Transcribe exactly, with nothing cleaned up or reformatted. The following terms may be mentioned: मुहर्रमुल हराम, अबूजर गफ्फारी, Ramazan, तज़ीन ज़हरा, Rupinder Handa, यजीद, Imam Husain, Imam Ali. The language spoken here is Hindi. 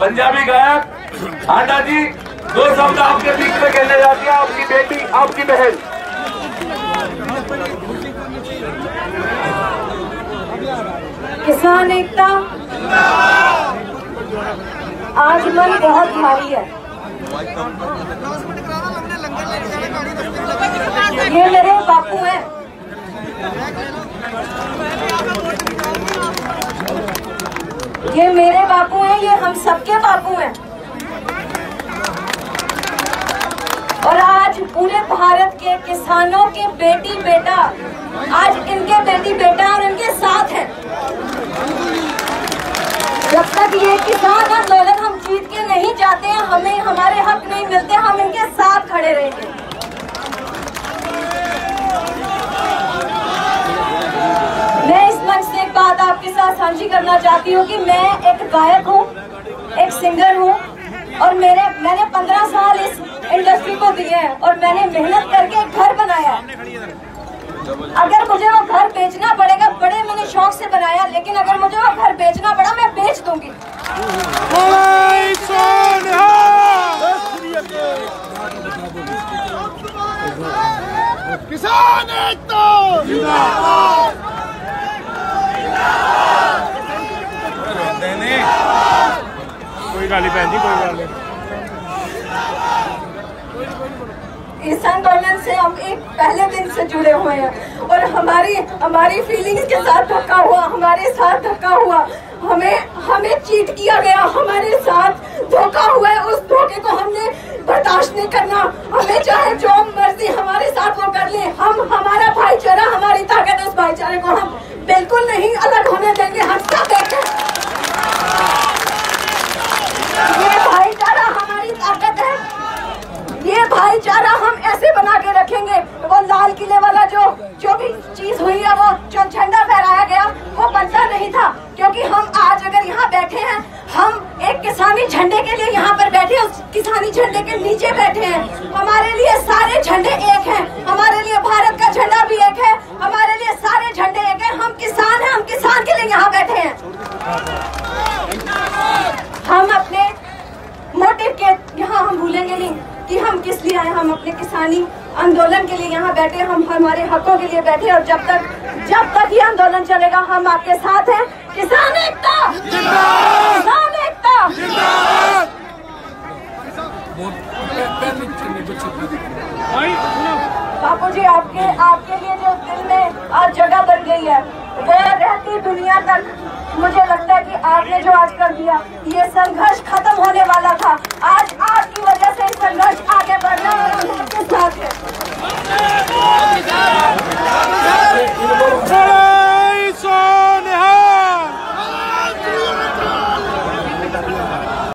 पंजाबी गायक हांडा जी, दो शब्द आपके बीच में कहने जाती है आपकी बेटी, आपकी बहन। किसान एकता, आज मन बहुत भारी है। ये मेरे बापू हैं, ये मेरे बापू हैं, ये हम सबके बापू हैं। और आज पूरे भारत के किसानों के बेटी बेटा, आज इनके बेटी बेटा और इनके साथ हैं। जब तक ये किसान आंदोलन हम जीत के नहीं जाते हैं, हमें हमारे हक नहीं मिलते, हम इनके साथ खड़े रहेंगे। मैं इस मंच से एक बात आपके साथ साझी करना चाहती हूँ कि मैं एक गायक हूँ, एक सिंगर हूँ, और मेरे मैंने पंद्रह साल इस इंडस्ट्री को दिए हैं और मैंने मेहनत करके एक घर बनाया। अगर मुझे वो घर बेचना पड़ेगा, बड़े मैंने शौक से बनाया, लेकिन अगर मुझे वो घर बेचना पड़ा मैं बेच दूंगी। किसान एकता जिंदाबाद। कोई गाली भैन जी, कोई गाली। इस आंदोलन से हम एक पहले दिन से जुड़े हुए हैं और हमारी हमारी फीलिंग्स के साथ धक्का हुआ, हमारे साथ धक्का हुआ, हमें हमें चीट किया गया, हमारे साथ धोखा हुआ है। उस धोखे को हमने बर्दाश्त नहीं करना। हमें चाहे जो मर्जी हमारे साथ वो कर ले, हम हमारा भाईचारा हमारी ताकत है, उस भाईचारे को हम बिल्कुल नहीं अलग होने देंगे। हम सब एक हैं, ये भाईचारा हमारी ताकत है, ये भाईचारा हम ऐसे बना के रखेंगे। वो लाल किले वाला जो जो भी चीज हुई है, वो जो झंडा फहराया गया वो बनता नहीं था, क्योंकि हम आज अगर यहाँ बैठे हैं, हम एक किसानी झंडे के लिए यहाँ पर बैठे, उस किसानी झंडे के नीचे बैठे हैं। हमारे लिए सारे झंडे एक हैं, हमारे लिए भारत का झंडा भी एक है, हमारे लिए सारे झंडे एक हैं। हम किसान हैं, हम किसान के लिए यहाँ बैठे हैं। हम अपने मोटिव के यहाँ हम भूलेंगे नहीं कि हम किस लिए आए। हम अपने किसानी आंदोलन के लिए यहाँ बैठे, हम हमारे हकों के लिए बैठे, और जब तक जब तक ये आंदोलन चलेगा हम आपके साथ हैं। किसान एकता जिंदाबाद, किसान एकता जिंदाबाद। बापू जी, आपके आपके लिए जो दिल में आज जगह बन गई है, वो रहती दुनिया तक। मुझे लगता है कि आपने जो आज कर दिया, ये संघर्ष खत्म होने वाला था, आज आपकी वजह से संघर्ष आगे बढ़ रहा है।